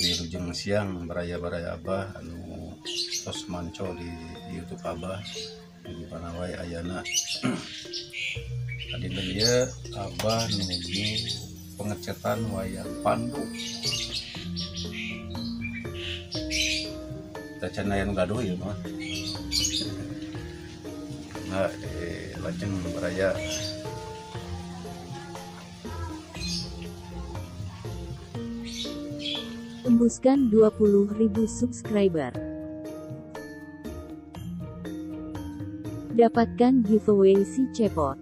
Di Lujeng Siang baraya-baraya Abah anu tos manco di YouTube Abah di panawai ayana. Tadi dia Abah menuju pengecatan wayang pandu. Kita cenayan gaduh ya mah. Nah, lajeng baraya tembuskan 20.000 subscriber. Dapatkan giveaway si Cepot.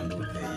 lawan dulu ya.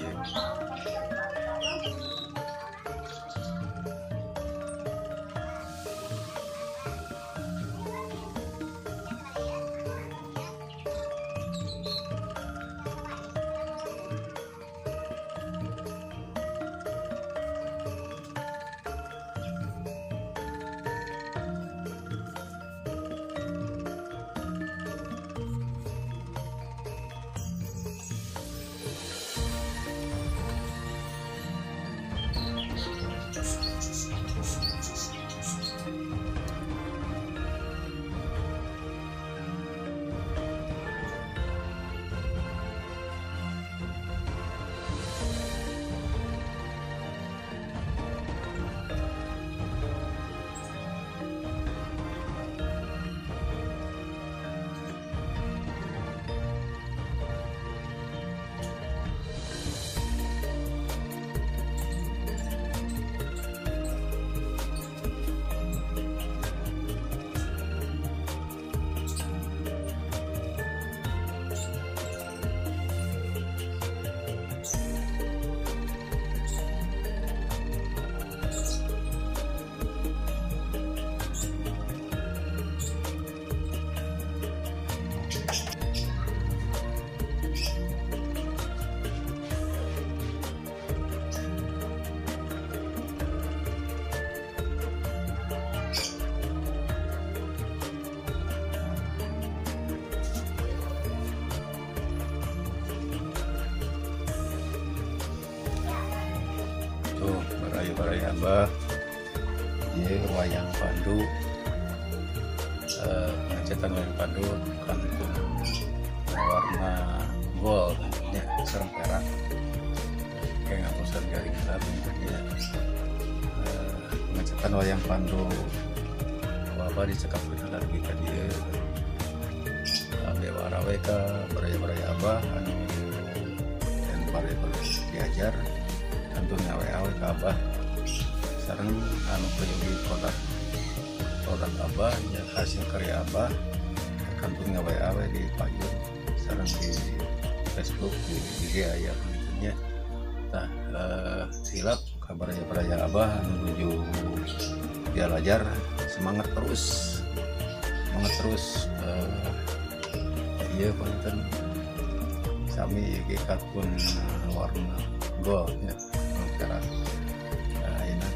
Baraya Mbah ye wayang pandu pengecatan wayang pandu kantung warna gold ya serang perak kayak ngapusan garing saat bentuknya pengecatan wayang pandu wabah dicekap benar lagi tadi Dewa Raweka Baraya Abah anu dan baraya diajar tentunya WAW ke Abah sareng anu penyogi kotak Abah yang hasil karya Abah kantungnya WAW di payung sareng di Facebook di IG ayah begitu nah silap kabarnya baraya Abah menuju dia belajar semangat terus iya konten sami IG katun warna gold ya.